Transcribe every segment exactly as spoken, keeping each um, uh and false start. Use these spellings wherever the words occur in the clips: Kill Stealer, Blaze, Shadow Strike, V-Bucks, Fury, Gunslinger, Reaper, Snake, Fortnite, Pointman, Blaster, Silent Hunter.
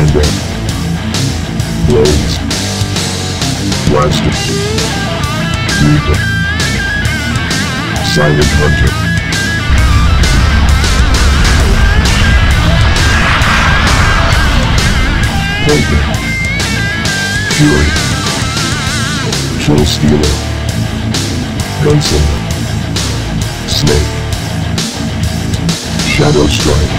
Bandit, Blaze, Blaster, Reaper, Silent Hunter. Pointman, Fury, Kill Stealer, Gunslinger, Snake, Shadow Strike,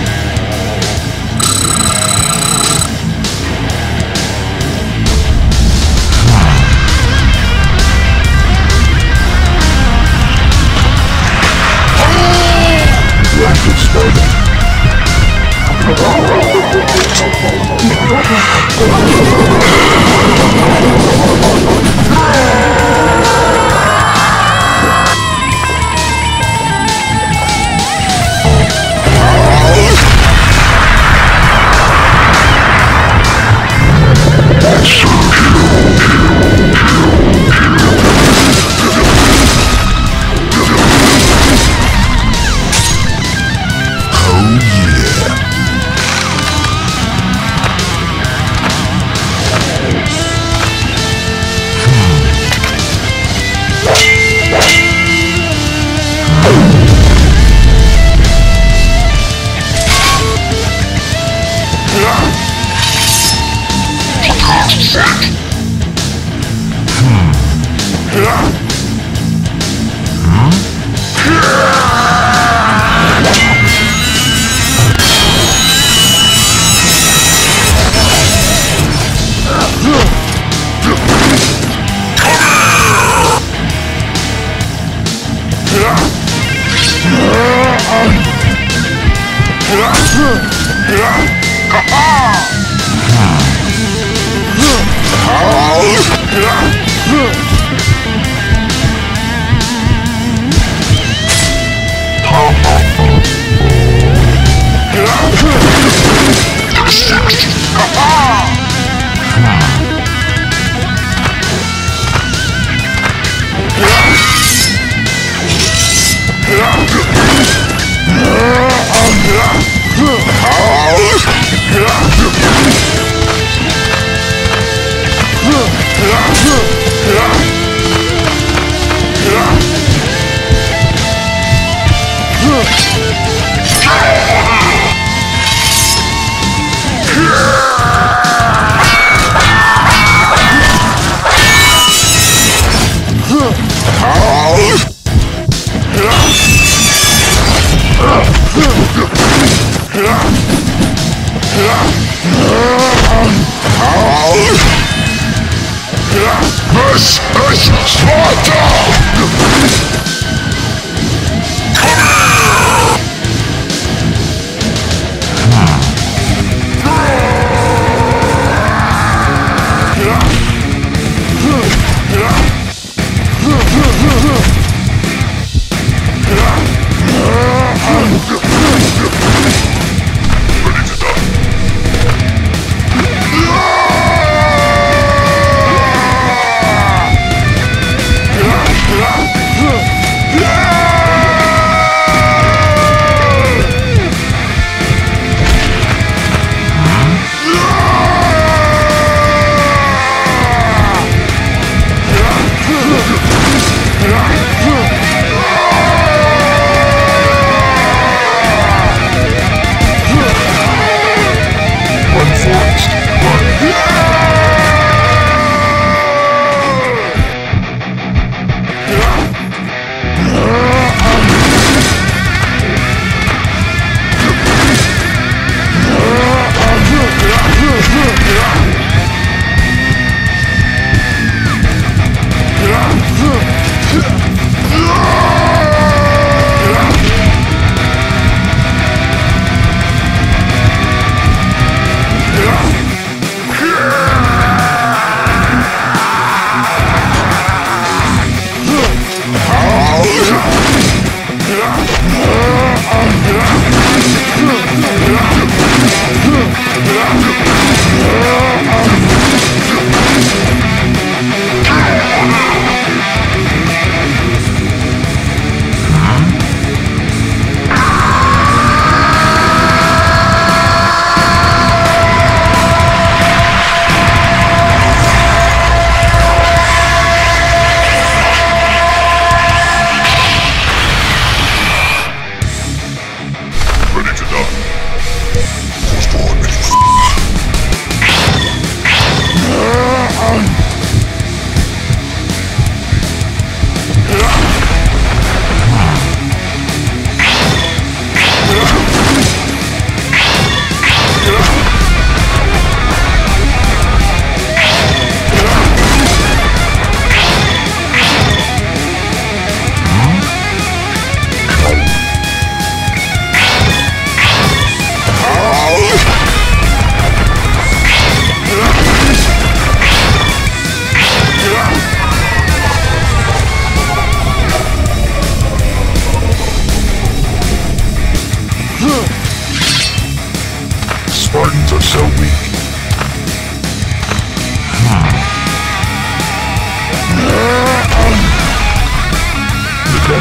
Blaster Spider. This is Sparta! Huh!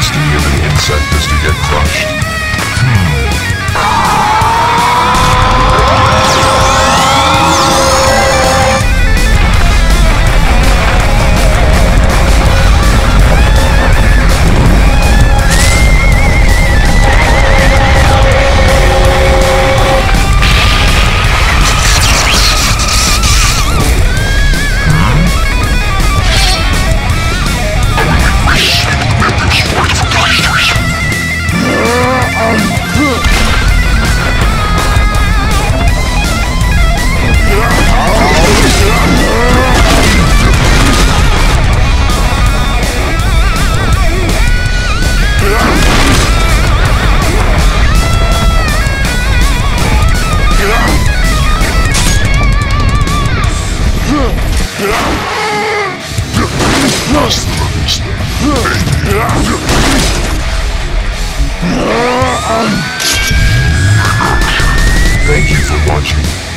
destiny of an insect is to get crushed. Thank you for watching.